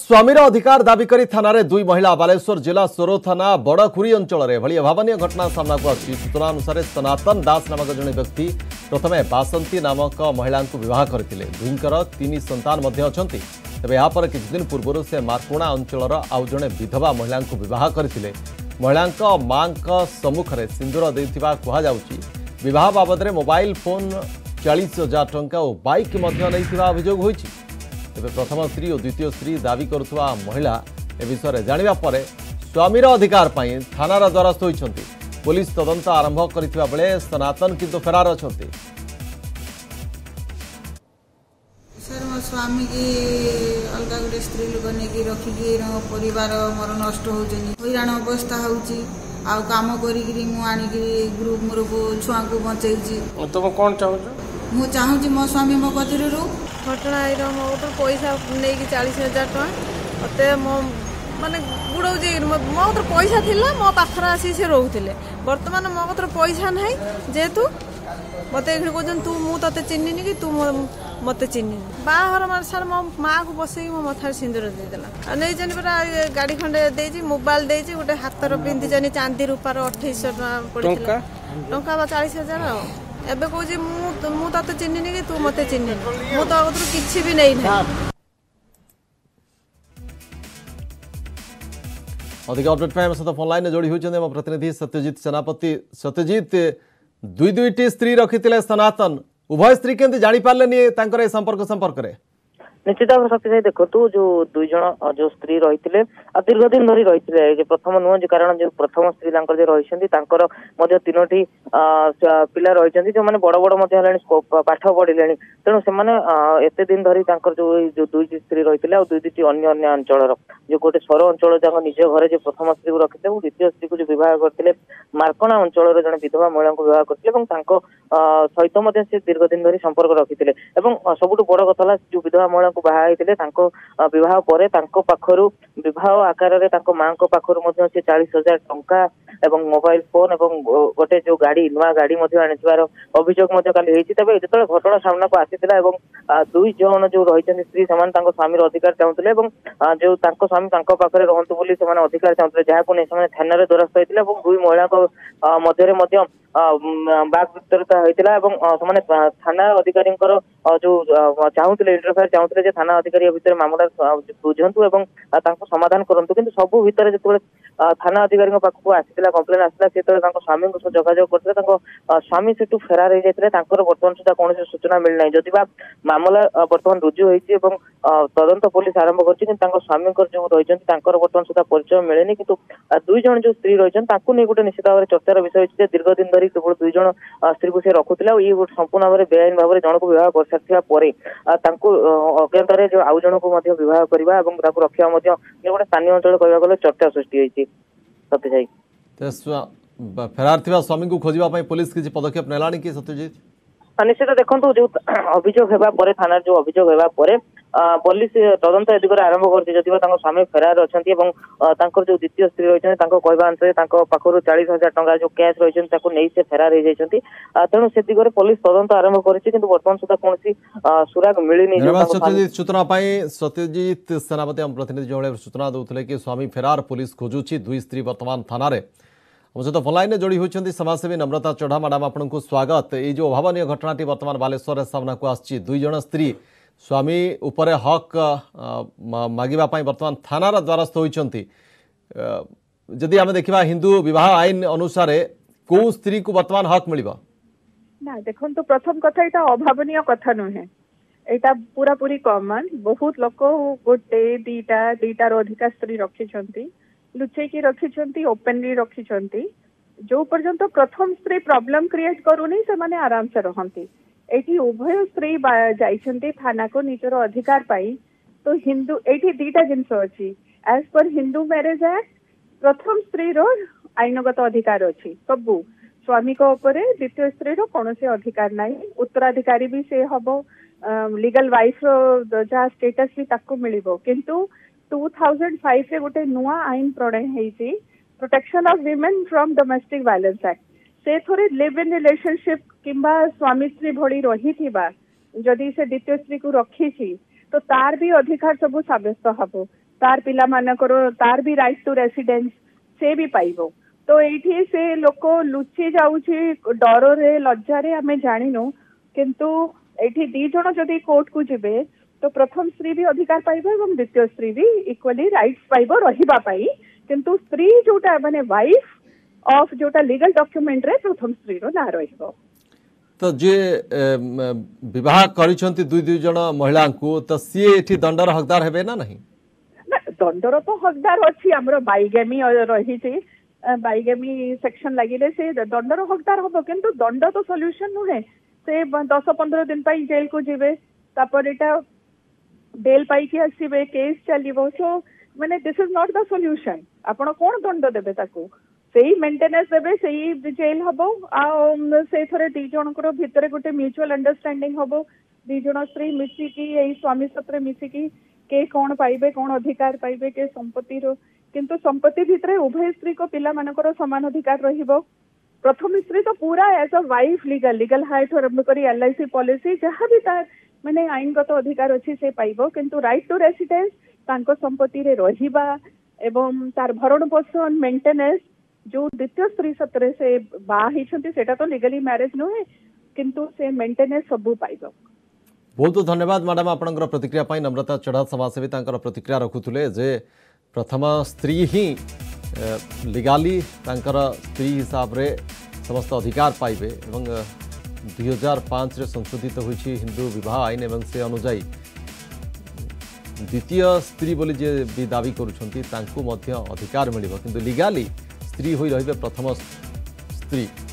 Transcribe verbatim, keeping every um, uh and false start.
स्वामीर अधिकार दाबी करी थाना दुई महिला बालेश्वर जिला सोरो थाना बड़खुरी अंचल भली अभावन घटना सामना को आसी। सूचना अनुसार सनातन दास नामक जड़े व्यक्ति प्रथमे बासंती नामक महिला बहुत करते दुईंर तीन संतान अंति तेज यापर किछुदिन पूर्व से मारकोणा अंचल आउ जड़े विधवा महिला बहुत करते महिला माँ सम्मुखें सिंदूर देवा कह बाबद मोबाइल फोन चालीस हजार टंका और बैक अभियोग होती। तेज प्रथम स्त्री और द्वितीय स्त्री दावी करुवा महिला ए विषय जानापर स्वामीर अधिकार पर थानार द्वारस्थ होती। पुलिस तदंत आरंभ करथिबा बेले सनातन किंतु फरार अछंती। सर मो स्वामी की अलग गोटे स्त्री लोक नहीं रखिकी परिवार मोर नष्ट होराण अवस्था होची आ काम करी ग्रुप मोर छुआ को बचेगी। तुम कौन चाहो? मु चाहूँगी मो स्वामी मो गतिर घटना ये मो गोटे पैसा नहीं चालीस हजार टाँह मत मो मानने बुड़ौजी मो कतर पैसा थिला मो पाखर आसी से रोले बर्तमान मो कतर पैसा ना जेहेतु मत ये कहते तू मु ते चिन्हनी कि तू मत चिन्हनी बाहर मान सार मो माँ को बसई मो मथार सिंदूर देदेला नहीं पूरा गाड़ी खंडे दे मोबाइल दे गोटे हाथर पिंधि चांदी रूपार अठाईस पड़ा टाँह चालीस हजार आ एबे कोजी मु मु त चिन्हनी कि तू मते चिन्हनी मु त अगतरो किछि भी नै नै। अधिक अपडेट पाए हम सता फोन लाइन जोड़ी होय छन हम प्रतिनिधि सत्यजीत सेनापति। सत्यजीत, दुई दुईटी स्त्री रखितिले सनातन, उभय स्त्री केंते जानि पाले नि तांकर संपर्क संपर्क रे? निश्चित भाव सत्य देखु जो दुई जन जो स्त्री रही दीर्घ दिन धरी रही प्रथम नुह कारण जो प्रथम स्त्री रही तीनो पिला रही जो मैंने बड़ बड़ पाठ पढ़ले तेणु से दिन धरी जो जो दुई स्त्री रही दुई दुईटी अन्य अन्य अंचल जो गोटे स्वर अंचल जहाँ निज घर जो प्रथम स्त्री को रखी और द्वितीय स्त्री को जो बहुत करते मारकणा अंचल जन विधवा महिला को बहुत करते सहित से दीर्घ दिन धरी संपर्क रखी सबुठ बड़ कथा जो विधवा महिला को आकार से चालीस हजार टंका मोबाइल फोन गोटे जो गाड़ी नुआ गाड़ी अभियोग तेज जो घटना सामना को आसी दुई जन जो रही स्त्री से स्वामीर अधिकार चाहूते जो स्वामी पाखे रुहतु बोली अधिकार चाहते जहां थाना द्वारस्थ होते दुई महिला मध्य बाघ वितरता होता है थाना अधिकारी जो चाहूते इंटरफेयर चाहूते थाना अधिकारी भितर मामला बुझंतु समाधान करंतु किंतु सब भितर जो थाना अधिकारी पाखक आसाला कम्प्लेन आसाला से स्वामी जोगाजोग करते स्वामी से फेरार हो जाते बर्तमान सुधा कौन सूचना मिलना जदि बा मामला बर्तमान रुजु होती तदंत पुलिस आरंभ कर स्वामी जो रही बर्तमान सुधा परिचय मिलेनि किंतु दुई जन जो स्त्री रही गोटे निश्चित भाव चर्चार विषय होती दीर्घ दिन धरी केवल दुई जन स्त्री को रखुला और ये संपूर्ण भाव में बेआईन भाव में जन को बहुत कर सारे अज्ञातर जो आउ जन को बहुत करवा रखा गोटे स्थानीय अंचल कह गले चर्चा सृष्टि होती। सत्यजी फेरार स्वामी को खोजापी पुलिस किसी पदक्षेप नेलानी कि? सत्यजीत निश्चित देखो जो अभियोग थाना जो अभियोग पुलिस तदंत ए दिगरे आरंभ कर स्वामी फेरार अच्छा जो द्वितीय स्त्री रही कहवा अनुसार पाखर चालीस हजार टंका जो कैश रही से फेरार हो तेणु से दिगरे पुलिस तदंत आरंभ कर बर्तमान सुधा कौन सुराग मिलनी। सूचना सत्यजीत सेनापति हम प्रतिनिधि जो सूचना दूसरे कि स्वामी फेरार पुलिस खोजुची दुई स्त्री बर्तमान थाना हम सहित फोन लाइन जोड़ी होती। समाजसेवी नम्रता चढ़ा मैडम आपको स्वागत। ये जो अभावन घटनाटी बर्तमान बालेश्वर सामना को आसी दुई जन स्त्री स्वामी उपर हक मागिबा पई बर्तमान थानार द्वारस्थ होती। जदि आम देखा हिंदू विवाह आईन अनुसार कौ स्त्री को बर्तमान हक मिल ना देखो तो प्रथम कथा ये अभावन कथा नुहे एटा पूरा पूरी कॉमन बहुत लोक गोटे दीटा दीटार अधिका स्त्री रखी लुचेकी रखी ओपेनली रखी जो पर्यंत प्रथम स्त्री प्रॉब्लम क्रिएट करूनी से माने आराम से रहंती एटी उभय स्त्री जाइछंती थाना को निजरो अधिकार पाई तो हिंदू एटी दीटा जिनस अछि as per Hindu marriage act प्रथम स्त्री रो आईनगत अधिकार अछि सबु स्वामी को ऊपर द्वितीय स्त्री रो कोनोसी अधिकार नाही उत्तराधिकारी भी से हबो लीगल वाइफ रो जा स्टेटस भी ताको मिलिबो किंतु टू थाउजेंड फाइव रे गोटे नुआ आईन प्रणय होती protection of women from domestic violence act से थोड़े लिव इन रिलेशनशिप किंबा स्वामी स्त्री भली रही जदि से द्वितीय स्त्री को रखी तो तार भी अधिकार सब सब्यस्त हम तार पिला माना करो तार भी राइट टू रेसिडेंस से भी पाइबो तो एठी से लोको लुची जाउची डरो रे लज्जा रे हमें जानिनो किंतु एठी दी जण जदी कोर्ट को जिबे तो प्रथम स्त्री भी अधिकार पाइबो एवं द्वितीय स्त्री भी इक्वली राइट्स पाइबो रहिबा पाई किंतु स्त्री जोटा माने वाइफ ऑफ जोटा लीगल डॉक्यूमेंट रे प्रथम स्त्री रो ना रहिबो तो जे विवाह करिसंती दुई दुई जण महिला को तो से एठी दंडर हकदार हेबे ना नहीं ना दंडर तो हकदार अछि हमरो बाइगेमी रही छी बाइगेमी सेक्शन लागिले से दंडर हकदार होबो किंतु दंड तो सॉल्यूशन नुहे से दस पंद्रह दिन पाई जेल को जीवे तापर एटा बेल पाई के आसीबे केस चलीबो सो माने this is not the solution आपण कोन दंड देबे ताको सेही मेंटेनेंस देबे सेही जेल हबो आ से थरे दी जणकर भितरे गोटे म्यूचुअल अंडरस्टैंडिंग हबो दी जण स्त्री मिसी की एही स्वामी सत्रे मिसी की के कोन पाइबे कोन अधिकार पाइबे के संपत्ति रो किंतु संपत्ति भितरे उभय स्त्री को पिला मानकर समान अधिकार रहिबो प्रथम स्त्री तो पूरा as a wife legal legal height और एलआईसी पॉलिसी जहां भी तार माने आईनगत तो अधिकार अछि से पाइबो किंतु राइट टू रेसिडेंस तांको संपत्ति रे रहिबा एवं तार भरण पोषण मेंटेनेंस जो द्वितीय स्त्री सत्रे से बाही छथि सेटा तो लीगली मैरिज न है किंतु से मेंटेनेंस सबु पाइबो बहुत धन्यवाद मैडम आपनकर प्रतिक्रिया पई नम्रता चढ़ा समाजसेवी तांकर प्रतिक्रिया रखुथुले जे प्रथम स्त्री ही लिगाली तांकर स्त्री हिसाब रे समस्त अधिकार पाइबे एवं दुई हजार पांच संशोधित होईछि हिंदू विवाह आईन एवं से अनुजाई द्वितीय स्त्री बोली जे भी दावी करूछंती तांकु मध्य अधिकार मिलिबो किंतु लिगाली स्त्री होई रहिबे प्रथम स्त्री।